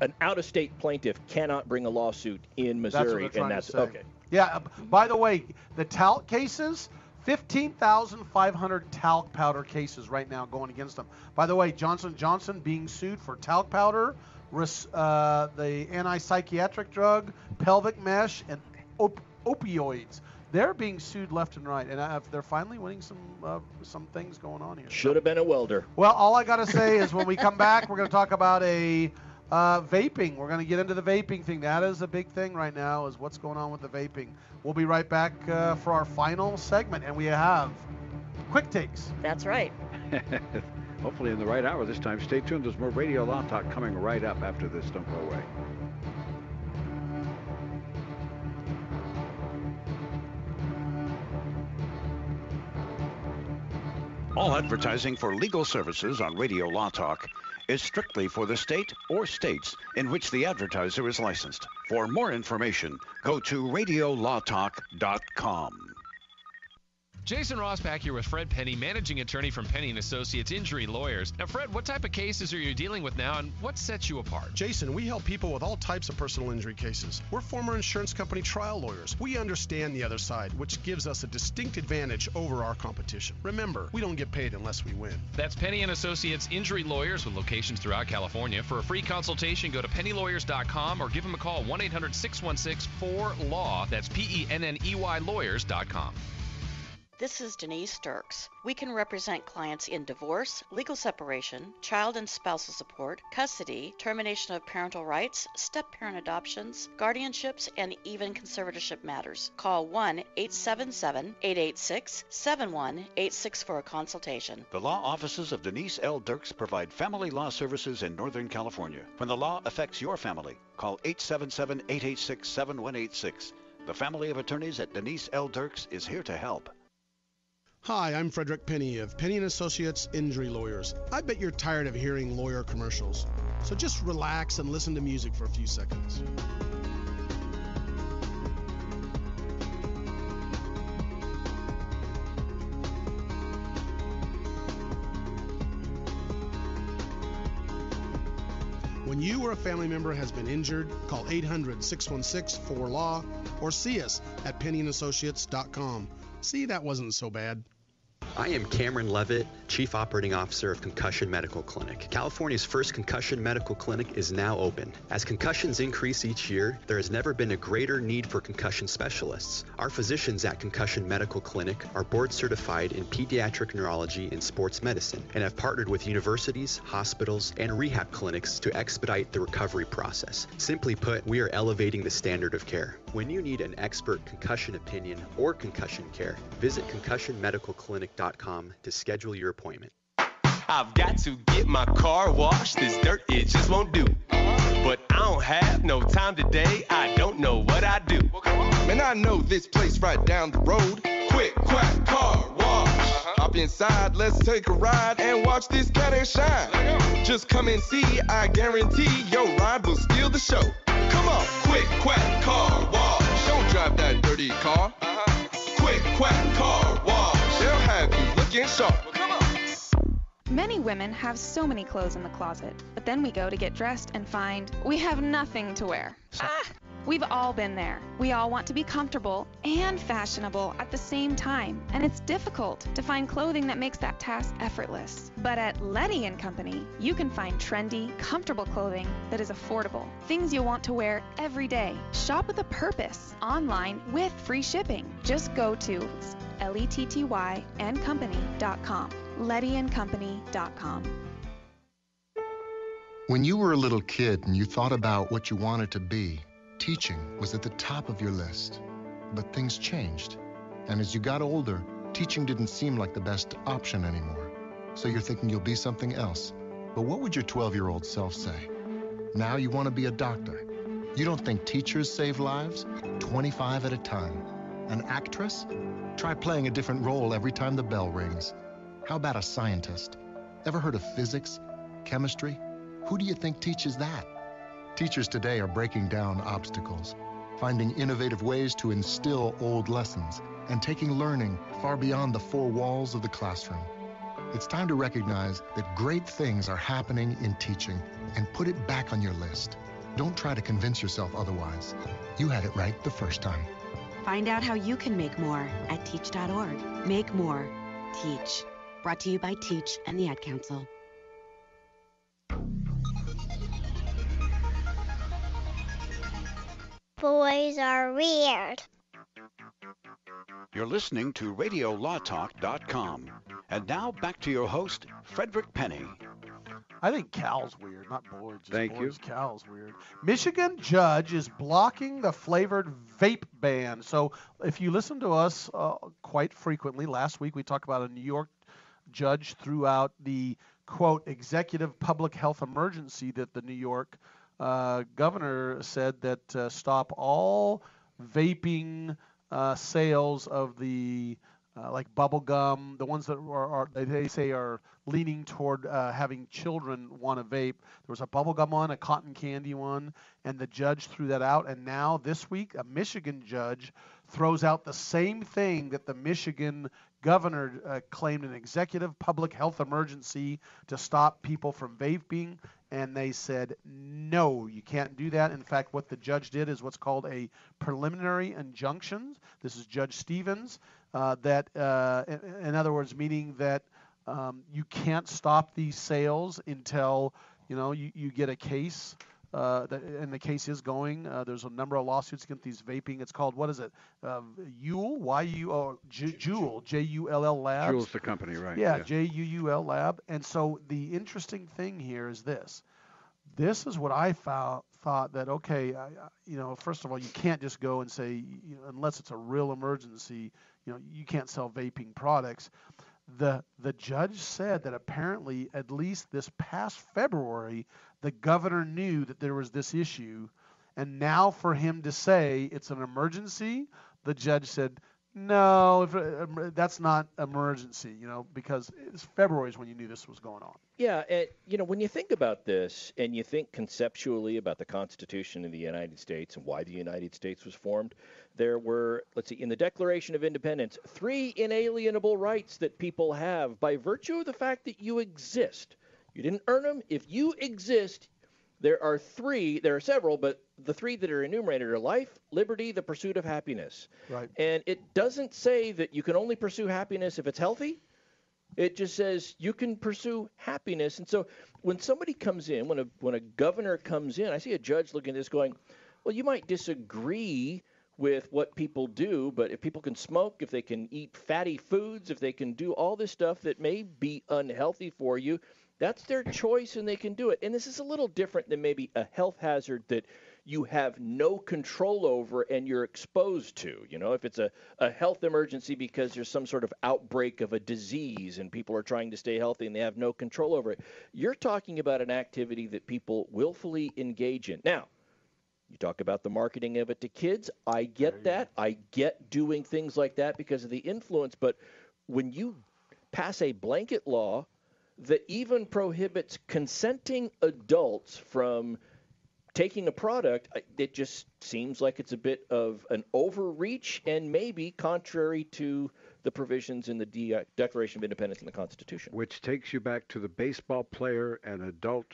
an out-of-state plaintiff cannot bring a lawsuit in Missouri. That's and that's okay. Yeah, by the way, the talc cases... fifteen thousand five hundred talc powder cases right now going against them. By the way, Johnson and Johnson being sued for talc powder, uh, the anti-psychiatric drug, pelvic mesh, and op- opioids. They're being sued left and right, and I, they're finally winning some uh, some things going on here. Should have been a welder. Well, all I got to say is when we come back, we're going to talk about a uh, vaping. We're going to get into the vaping thing. That is a big thing right now is what's going on with the vaping. We'll be right back uh, for our final segment, and we have quick takes. That's right. Hopefully in the right hour this time. Stay tuned. There's more Radio Law Talk coming right up after this. Don't go away. All advertising for legal services on Radio Law Talk is strictly for the state or states in which the advertiser is licensed. For more information, go to radio law talk dot com. Jason Ross back here with Fred Penney, managing attorney from Penney and Associates Injury Lawyers. Now, Fred, what type of cases are you dealing with now, and what sets you apart? Jason, we help people with all types of personal injury cases. We're former insurance company trial lawyers. We understand the other side, which gives us a distinct advantage over our competition. Remember, we don't get paid unless we win. That's Penney and Associates Injury Lawyers with locations throughout California. For a free consultation, go to Penney Lawyers dot com or give them a call, one eight hundred six one six four L A W. That's P E N N E Y Lawyers dot com. This is Denise Dirks. We can represent clients in divorce, legal separation, child and spousal support, custody, termination of parental rights, step-parent adoptions, guardianships, and even conservatorship matters. Call one eight seven seven, eight eight six, seven one eight six for a consultation. The law offices of Denise L. Dirks provide family law services in Northern California. When the law affects your family, call eight seven seven, eight eight six, seven one eight six. The family of attorneys at Denise L. Dirks is here to help. Hi, I'm Frederick Penney of Penney and Associates Injury Lawyers. I bet you're tired of hearing lawyer commercials, so just relax and listen to music for a few seconds. When you or a family member has been injured, call eight hundred, six one six, four L A W or see us at Penney and Associates dot com. See, that wasn't so bad. I am Cameron Levitt, Chief Operating Officer of Concussion Medical Clinic. California's first concussion medical clinic is now open. As concussions increase each year, there has never been a greater need for concussion specialists. Our physicians at Concussion Medical Clinic are board certified in pediatric neurology and sports medicine and have partnered with universities, hospitals, and rehab clinics to expedite the recovery process. Simply put, we are elevating the standard of care. When you need an expert concussion opinion or concussion care, visit concussion medical clinic dot com to schedule your appointment. I've got to get my car washed. This dirt, it just won't do. But I don't have no time today. I don't know what I do. Man, I know this place right down the road. Quick, quack, car wash. Uh-huh. Hop inside, let's take a ride and watch this cat and shine. Just come and see, I guarantee your ride will steal the show. Come on, quick, quack, car wash. Don't drive that dirty car. Uh-huh. Quick, quack, car wash. They'll have you looking sharp. Well, come on. Many women have so many clothes in the closet, but then we go to get dressed and find we have nothing to wear. Ah! We've all been there. We all want to be comfortable and fashionable at the same time, and it's difficult to find clothing that makes that task effortless. But at Letty and Company, you can find trendy, comfortable clothing that is affordable. Things you want to wear every day. Shop with a purpose, online with free shipping. Just go to L E T T Y and company dot com. Letty and company dot com. When you were a little kid and you thought about what you wanted to be, teaching was at the top of your list. But things changed. And as you got older, teaching didn't seem like the best option anymore. So you're thinking you'll be something else. But what would your twelve-year-old self say? Now you want to be a doctor. You don't think teachers save lives? twenty-five at a time. An actress? Try playing a different role every time the bell rings. How about a scientist? Ever heard of physics? Chemistry? Who do you think teaches that? Teachers today are breaking down obstacles, finding innovative ways to instill old lessons, and taking learning far beyond the four walls of the classroom. It's time to recognize that great things are happening in teaching and put it back on your list. Don't try to convince yourself otherwise. You had it right the first time. Find out how you can make more at teach dot org. Make more. Teach. Brought to you by Teach and the Ad Council. Boys are weird. You're listening to radio law talk dot com. And now back to your host, Frederick Penney. I think Cal's weird, not boards. Just Thank boards. you. Cal's weird. Michigan judge is blocking the flavored vape ban. So if you listen to us uh, quite frequently, last week we talked about a New York judge threw out the, quote, executive public health emergency that the New York uh, governor said that uh, stop all vaping uh, sales of the Uh, like bubble gum, the ones that are, are they say are leaning toward uh, having children want to vape. There was a bubble gum one, a cotton candy one, and the judge threw that out. And now this week, a Michigan judge throws out the same thing that the Michigan governor uh, claimed an executive public health emergency to stop people from vaping. And they said, no, you can't do that. In fact, what the judge did is what's called a preliminary injunction. This is Judge Stevens. Uh, that, uh, in, in other words, meaning that um, you can't stop these sales until, you know, you, you get a case uh, that, and the case is going. Uh, there's a number of lawsuits against these vaping. It's called, what is it? Uh, Juul, Y U L, Juul, J U L L Labs. Juul's the company, right? Yeah, yeah. J U U L Lab. And so the interesting thing here is this. This is what I found, thought that, okay, I, you know, first of all, you can't just go and say, you know, unless it's a real emergency, you know, you can't sell vaping products. The the judge said that apparently, at least this past February, the governor knew that there was this issue. And now for him to say it's an emergency, the judge said, no, if, uh, that's not emergency, you know, because it's February is when you knew this was going on. Yeah, it, you know, when you think about this and you think conceptually about the Constitution of the United States and why the United States was formed, there were, let's see, in the Declaration of Independence, three inalienable rights that people have by virtue of the fact that you exist. You didn't earn them. If you exist, there are three, there are several, but the three that are enumerated are life, liberty, the pursuit of happiness. Right. And it doesn't say that you can only pursue happiness if it's healthy. It just says you can pursue happiness. And so when somebody comes in, when a when a governor comes in, I see a judge looking at this going, well, you might disagree with what people do, but if people can smoke, if they can eat fatty foods, if they can do all this stuff that may be unhealthy for you, that's their choice and they can do it. And this is a little different than maybe a health hazard that you have no control over and you're exposed to. You know, if it's a, a health emergency because there's some sort of outbreak of a disease and people are trying to stay healthy and they have no control over it, you're talking about an activity that people willfully engage in. Now, you talk about the marketing of it to kids. I get that. I get doing things like that because of the influence. But when you pass a blanket law that even prohibits consenting adults from taking a product, it just seems like it's a bit of an overreach and maybe contrary to the provisions in the De- Declaration of Independence and the Constitution. Which takes you back to the baseball player, an adult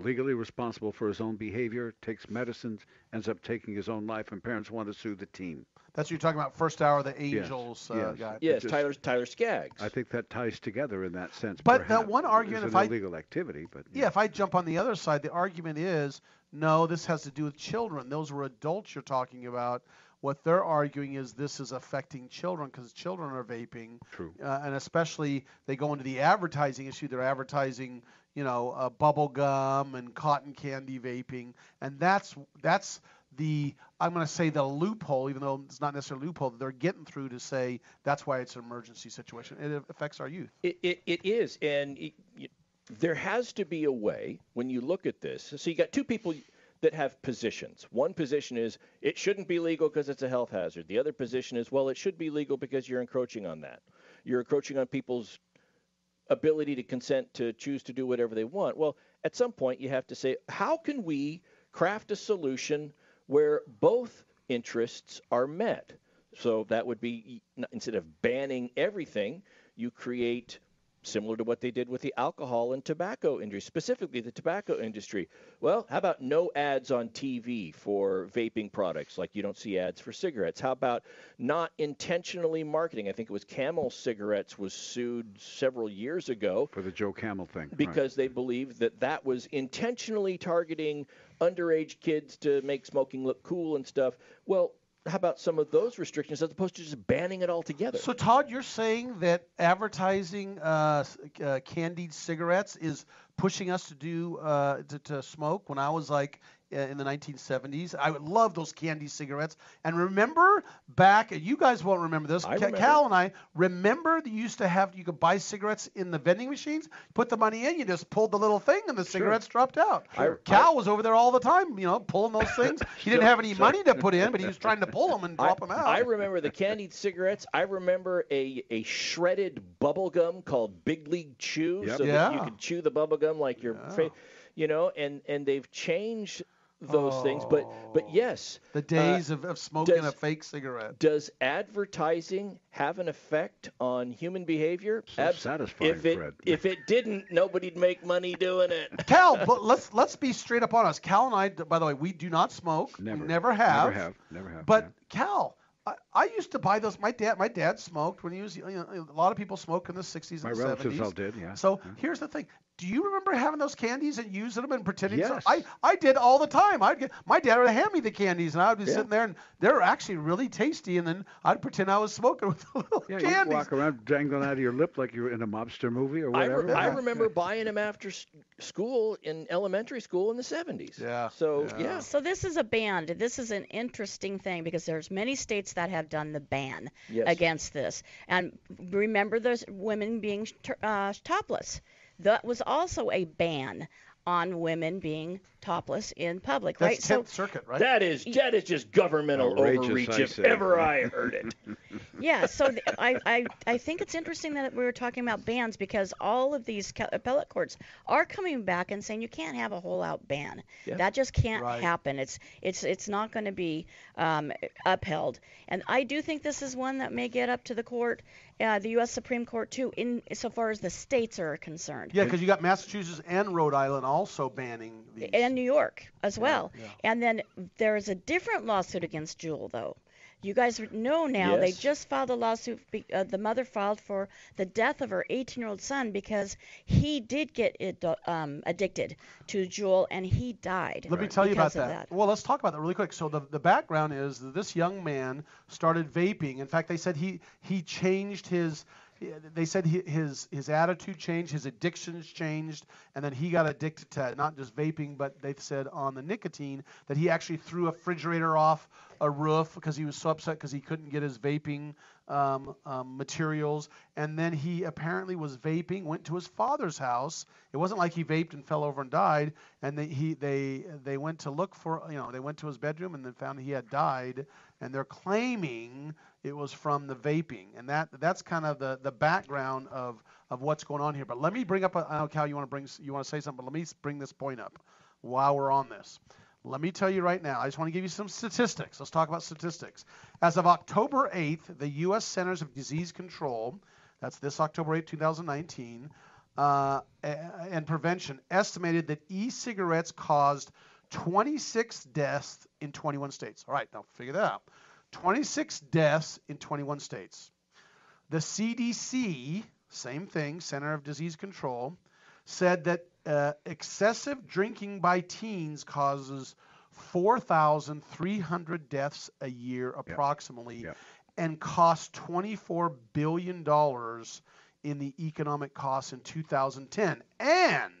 legally responsible for his own behavior, takes medicines, ends up taking his own life, and parents want to sue the team. That's what you're talking about, first hour, the Angels yes, uh, yes, guy. Yes, just, Tyler, Tyler Skaggs. I think that ties together in that sense. But perhaps. That one argument, it's if I illegal activity, but yeah, yeah, if I jump on the other side, the argument is no, this has to do with children. Those were adults you're talking about. What they're arguing is this is affecting children because children are vaping. True. Uh, and especially they go into the advertising issue. They're advertising, you know, uh, bubble gum and cotton candy vaping, and that's that's. The I'm going to say the loophole, even though it's not necessarily a loophole, that they're getting through to say that's why it's an emergency situation. It affects our youth. It it, it is, and it, it, there has to be a way when you look at this. So you got two people that have positions. One position is it shouldn't be legal because it's a health hazard. The other position is, well, it should be legal because you're encroaching on that. You're encroaching on people's ability to consent to choose to do whatever they want. Well, at some point you have to say, how can we craft a solution where both interests are met? So that would be, instead of banning everything, you create, similar to what they did with the alcohol and tobacco industry, specifically the tobacco industry. Well, how about no ads on T V for vaping products, like you don't see ads for cigarettes? How about not intentionally marketing? I think it was Camel Cigarettes was sued several years ago. For the Joe Camel thing. Because right. They believed that that was intentionally targeting underage kids to make smoking look cool and stuff. Well, how about some of those restrictions as opposed to just banning it altogether? So, Todd, you're saying that advertising uh, uh, candied cigarettes is pushing us to do uh, to, to smoke. When I was like uh, in the nineteen seventies, I would love those candy cigarettes. And remember back, you guys won't remember this. I remember. Cal and I remember they used to have, you could buy cigarettes in the vending machines, put the money in, you just pulled the little thing, and the cigarettes sure. dropped out. Sure. Cal I, was over there all the time, you know, pulling those things. He didn't have any money to put in, but he was trying to pull them and drop I, them out. I remember the candied cigarettes. I remember a a shredded bubble gum called Big League Chew, yep. so yeah. that you could chew the bubble gum like your yeah. you know, and and they've changed those oh, things, but but yes, the days uh, of, of smoking does, a fake cigarette. Does advertising have an effect on human behavior? So Abs- satisfying, if it, Fred. If it didn't, nobody'd make money doing it. Cal, but let's let's be straight up on us. Cal and I, by the way, we do not smoke. Never, we never have. Never have. Never have. But yeah. Cal, I, I used to buy those. My dad, my dad smoked when he was. You know, a lot of people smoked in the sixties and seventies. My relatives all did, yeah. So yeah. Here's the thing. Do you remember having those candies and using them and pretending? Yes. So I, I did all the time. I'd get my dad would hand me the candies and I would be yeah. sitting there and they're actually really tasty. And then I'd pretend I was smoking with the little yeah, candies. You'd walk around dangling out of your lip like you were in a mobster movie or whatever. I, re- yeah. I remember yeah. buying them after school in elementary school in the seventies. Yeah. So yeah. yeah. So this is a ban. This is an interesting thing because there's many states that have. Have done the ban yes. against this, and remember those women being uh, topless. That was also a ban on women being topless in public. That's right? tenth so, Circuit, right? That is that is just governmental outrageous, overreach if ever I heard it. Yeah, so th- I, I I think it's interesting that we were talking about bans because all of these ca- appellate courts are coming back and saying you can't have a whole out ban. Yeah. That just can't right. happen. It's it's it's not going to be um, upheld. And I do think this is one that may get up to the court, uh, the U S Supreme Court too, in so far as the states are concerned. Yeah, because you got Massachusetts and Rhode Island also banning these. And New York as well. Yeah, yeah. And then there is a different lawsuit against Juul, though. You guys know now yes. they just filed a lawsuit. Be, uh, the mother filed for the death of her eighteen-year-old son because he did get it, um, addicted to Juul, and he died. Let right. me tell you about that. that. Well, let's talk about that really quick. So the, the background is that this young man started vaping. In fact, they said he, he changed his... They said his his attitude changed, his addictions changed, and then he got addicted to not just vaping, but they've said on the nicotine that he actually threw a refrigerator off a roof because he was so upset because he couldn't get his vaping um, um, materials. And then he apparently was vaping, went to his father's house. It wasn't like he vaped and fell over and died. And they he they they went to look for, you know, they went to his bedroom and then found he had died. And they're claiming it was from the vaping. And that that's kind of the, the background of, of what's going on here. But let me bring up, a, I know, Cal, you want to bring you want to say something, but let me bring this point up while we're on this. Let me tell you right now, I just want to give you some statistics. Let's talk about statistics. As of October eighth, the U S Centers of Disease Control, that's this October eighth, twenty nineteen, uh, and Prevention, estimated that e-cigarettes caused twenty-six deaths in twenty-one states. All right, now figure that out. twenty-six deaths in twenty-one states. The C D C, same thing, Center of Disease Control, said that uh, excessive drinking by teens causes four thousand three hundred deaths a year approximately yeah. Yeah. and costs twenty-four billion dollars in the economic costs in two thousand ten. And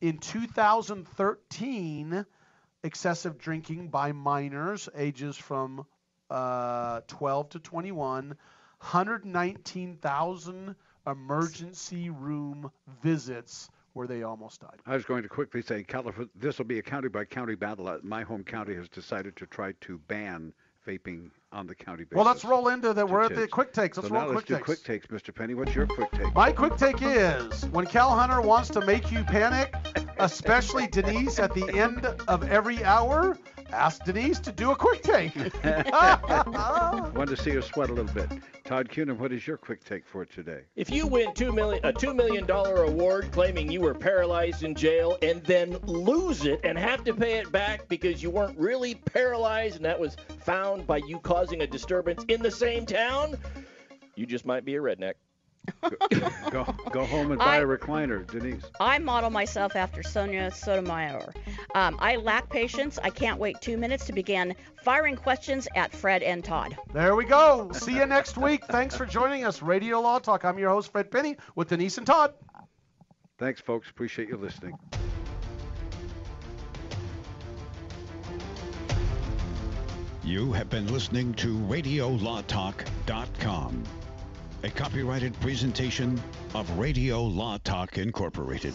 in two thousand thirteen, excessive drinking by minors ages from uh, twelve to twenty-one, one hundred nineteen thousand emergency room visits where they almost died. I was going to quickly say, California, this will be a county-by-county battle. My home county has decided to try to ban vaping on the county basis. Well, let's roll into that. We're at the quick takes. Let's so roll now quick let's takes. Let's do quick takes, Mister Penney. What's your quick take? My quick take is when Cal Hunter wants to make you panic, especially Denise at the end of every hour, ask Denise to do a quick take. Wanted to see her sweat a little bit. Todd Kuhnen, what is your quick take for today? If you win two million, a two million dollars award claiming you were paralyzed in jail and then lose it and have to pay it back because you weren't really paralyzed and that was found by you causing a disturbance in the same town, you just might be a redneck. go, go, go home and buy I, a recliner, Denise. I model myself after Sonia Sotomayor. Um, I lack patience. I can't wait two minutes to begin firing questions at Fred and Todd. There we go. See you next week. Thanks for joining us, Radio Law Talk. I'm your host, Fred Penney, with Denise and Todd. Thanks, folks. Appreciate you listening. You have been listening to Radio Law Talk dot com. A copyrighted presentation of Radio Law Talk Incorporated.